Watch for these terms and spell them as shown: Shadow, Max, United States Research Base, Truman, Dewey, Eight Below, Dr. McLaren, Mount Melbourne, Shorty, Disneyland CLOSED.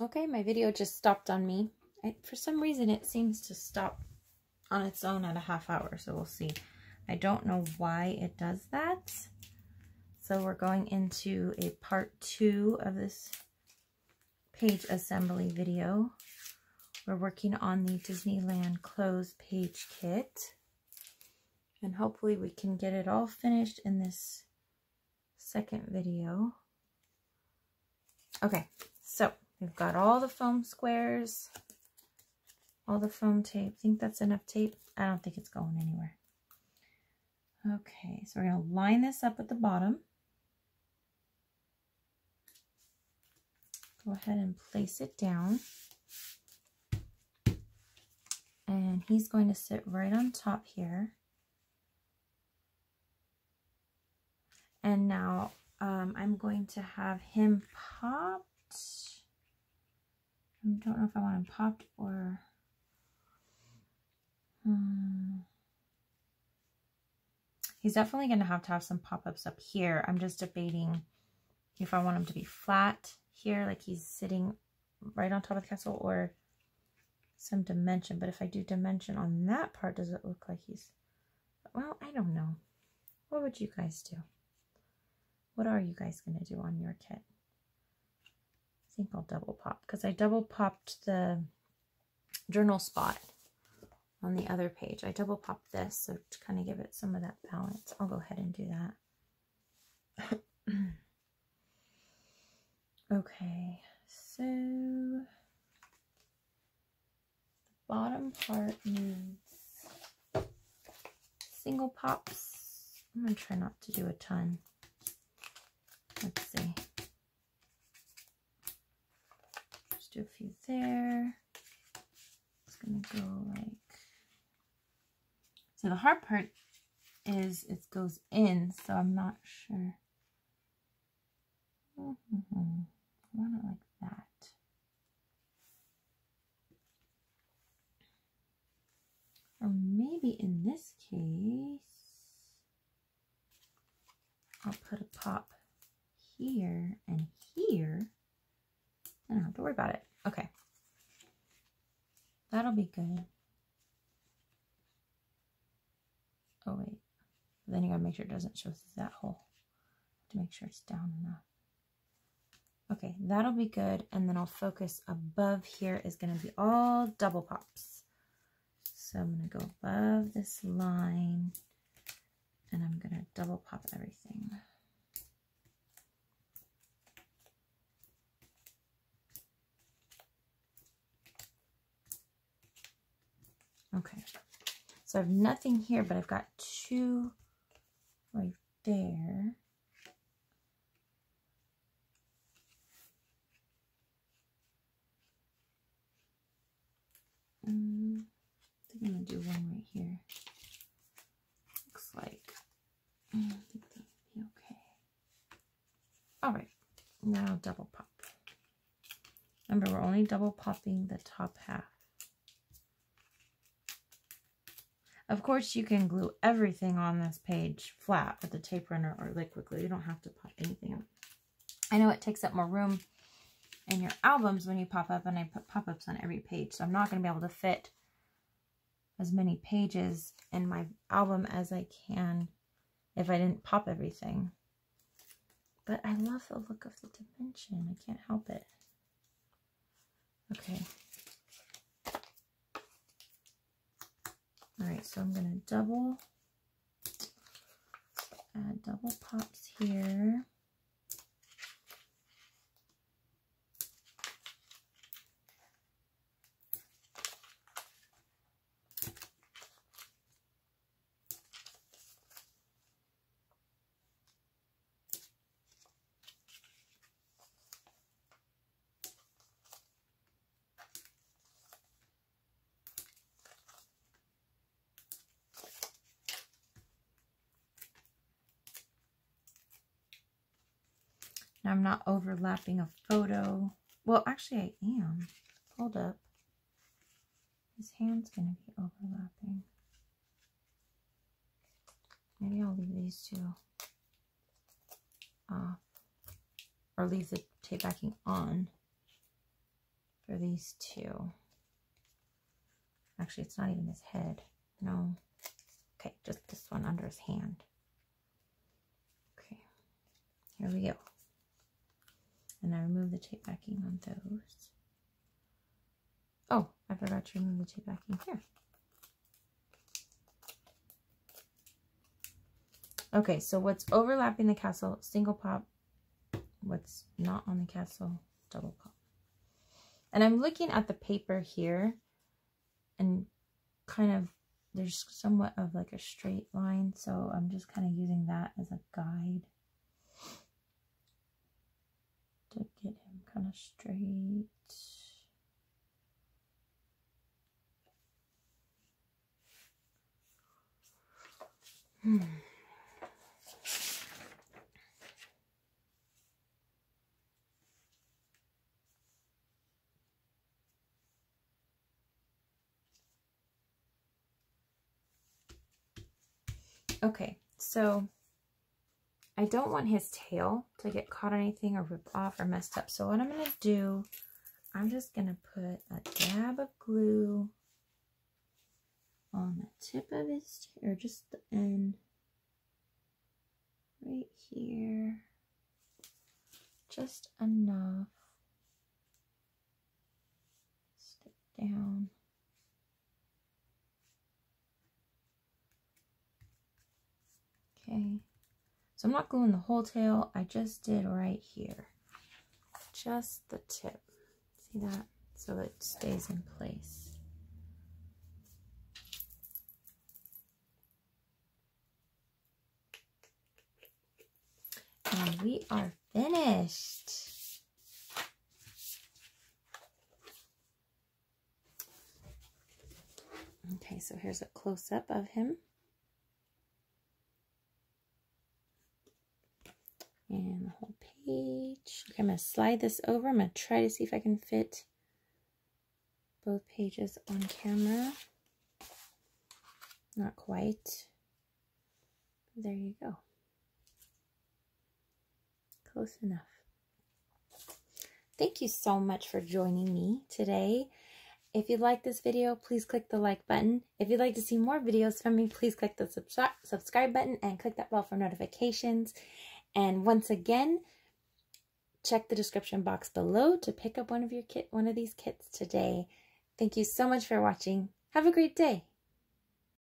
Okay, my video just stopped on me. For some reason, it seems to stop on its own at a half hour, so we'll see. I don't know why it does that. So we're going into a part 2 of this page assembly video. We're working on the Disneyland Closed page kit. And hopefully we can get it all finished in this second video. Okay, so we've got all the foam squares, all the foam tape. I think that's enough tape. I don't think it's going anywhere. Okay, so we're going to line this up at the bottom. Go ahead and place it down. And he's going to sit right on top here. And now I'm going to have him popped. I don't know if I want him popped or... He's definitely going to have some pop-ups up here. I'm just debating if I want him to be flat here, like he's sitting right on top of the castle, or some dimension. But if I do dimension on that part, does it look like he's... Well, I don't know. What would you guys do? What are you guys going to do on your kit? I think I'll double pop, because I double popped the journal spot on the other page. I double popped this, so to kind of give it some of that balance. I'll go ahead and do that. Okay, so the bottom part needs single pops. I'm going to try not to do a ton. Let's see. Just do a few there. It's gonna go like so. The hard part is it goes in, so I'm not sure. I want it like that. Or maybe in this case, I'll put a pop here and here. I don't have to worry about it. Okay. That'll be good. Oh, wait. Then you gotta make sure it doesn't show through that hole. To make sure it's down enough. Okay, that'll be good. And then I'll focus above here is gonna be all double pops. So I'm gonna go above this line and I'm gonna double pop everything. Okay, so I have nothing here, but I've got 2 right there. I think I'm going to do one right here. Looks like, I think that'll be okay. All right, now double pop. Remember, we're only double popping the top half. Of course, you can glue everything on this page flat with a tape runner or liquid glue. You don't have to pop anything up. I know it takes up more room in your albums when you pop up, and I put pop-ups on every page. So I'm not going to be able to fit as many pages in my album as I can if I didn't pop everything. But I love the look of the dimension. I can't help it. Okay. All right, so I'm going to double, add double pops here. Now I'm not overlapping a photo. Well, actually I am. Hold up. His hand's gonna be overlapping. Maybe I'll leave these 2 off. Or leave the tape backing on. for these two. Actually, it's not even his head. No. Okay, just this one under his hand. Okay, here we go. And I remove the tape backing on those. Oh, I forgot to remove the tape backing here. Okay, so what's overlapping the castle, single pop. What's not on the castle, double pop. And I'm looking at the paper here, and kind of, there's somewhat of like a straight line, so I'm just kind of using that as a guide to get him kind of straight. Okay, so I don't want his tail to get caught on anything or rip off or messed up. So what I'm going to do, I'm just going to put a dab of glue on the tip of his tail, or just the end right here, just enough. Stick down. Okay, so I'm not gluing the whole tail, I just did right here, just the tip, see that? So it stays in place. And we are finished. Okay, so here's a close-up of him. And the whole page. Okay, I'm going to slide this over. I'm going to try to see if I can fit both pages on camera. Not quite. There you go. Close enough. Thank you so much for joining me today. If you like this video, please click the like button. If you'd like to see more videos from me, please click the subscribe button and click that bell for notifications. And once again, check the description box below to pick up one of these kits today. Thank you so much for watching. Have a great day.